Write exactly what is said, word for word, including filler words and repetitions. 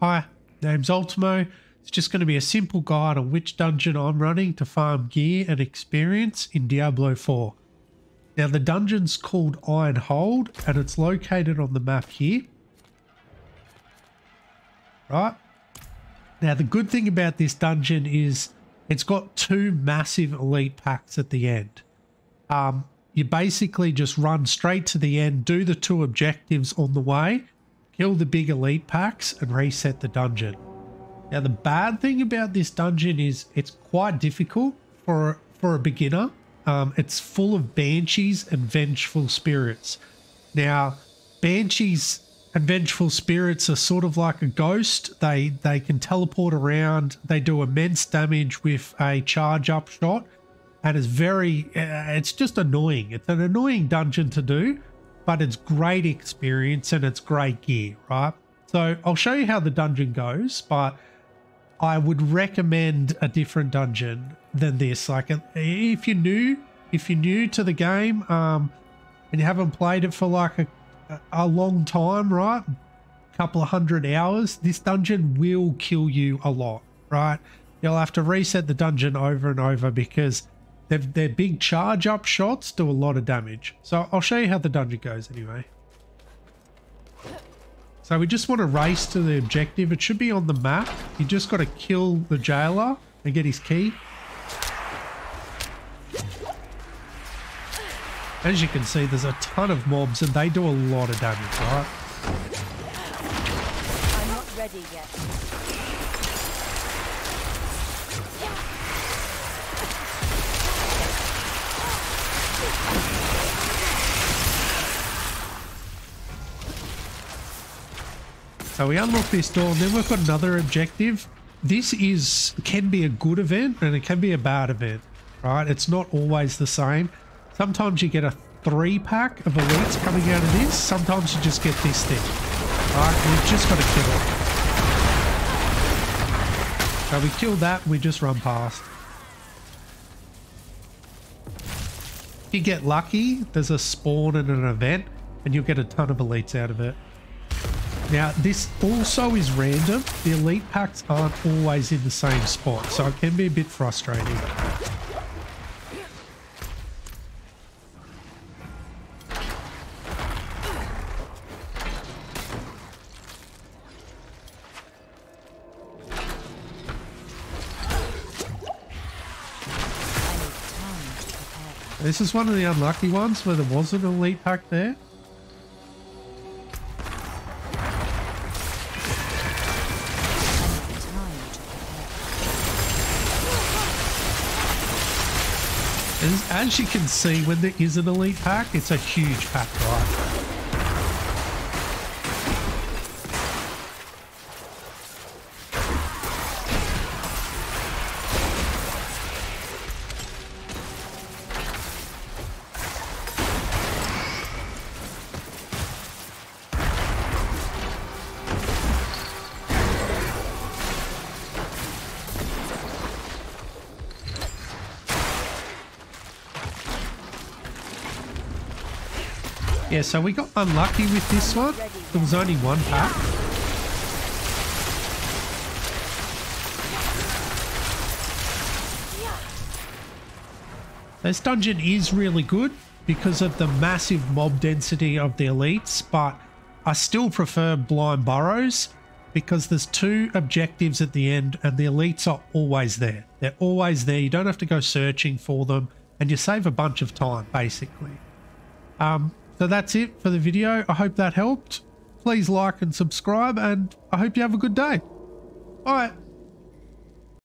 Hi, name's Ultimo. It's just going to be a simple guide on which dungeon I'm running to farm gear and experience in Diablo four. Now the dungeon's called Iron Hold and it's located on the map here. Right? Now the good thing about this dungeon is it's got two massive elite packs at the end. Um, you basically just run straight to the end, do the two objectives on the way, kill the big elite packs and reset the dungeon. Now the bad thing about this dungeon is it's quite difficult for, for a beginner. Um, it's full of banshees and vengeful spirits. Now, banshees and vengeful spirits are sort of like a ghost. They they can teleport around. They do immense damage with a charge up shot, and it's very it's just annoying. It's an annoying dungeon to do, but it's great experience and it's great gear, right? So I'll show you how the dungeon goes, but I would recommend a different dungeon than this. Like if you're new, if you're new to the game um, and you haven't played it for like a, a long time, right? A couple of hundred hours, this dungeon will kill you a lot, right? You'll have to reset the dungeon over and over because they've, their big charge up shots do a lot of damage. So I'll show you how the dungeon goes anyway. So we just want to race to the objective. It should be on the map. You just got to kill the jailer and get his key. As you can see, there's a ton of mobs and they do a lot of damage, right? I'm not ready yet. So we unlock this door and then we've got another objective. This is can be a good event and it can be a bad event, right? It's not always the same. Sometimes you get a three pack of elites coming out of this. Sometimes you just get this thing, right? And you've just got to kill it. So we kill that, we just run past. If you get lucky, there's a spawn and an event and you'll get a ton of elites out of it. Now, this also is random. The elite packs aren't always in the same spot, so it can be a bit frustrating. This is one of the unlucky ones where there was an elite pack there. As you can see, when there is an elite pack, it's a huge pack, right? Yeah, so we got unlucky with this one. There was only one pack. This dungeon is really good because of the massive mob density of the elites, but I still prefer Blind Burrows because there's two objectives at the end and the elites are always there. They're always there. You don't have to go searching for them and you save a bunch of time, basically. Um... So that's it for the video. I hope that helped. Please like and subscribe, and I hope you have a good day. Bye.